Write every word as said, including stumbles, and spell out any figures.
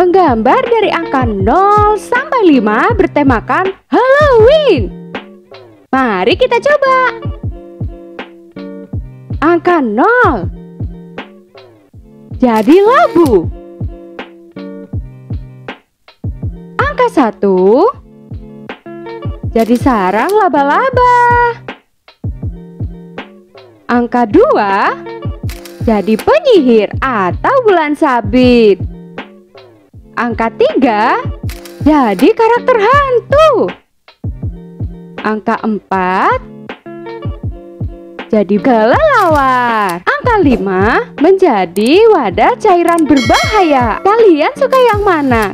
Menggambar dari angka nol sampai lima bertemakan Halloween. Mari kita coba. Angka nol jadi labu. Angka satu jadi sarang laba-laba. Angka dua jadi penyihir atau bulan sabit. Angka tiga jadi karakter hantu. Angka empat jadi kelelawar. Angka lima menjadi wadah cairan berbahaya. Kalian suka yang mana?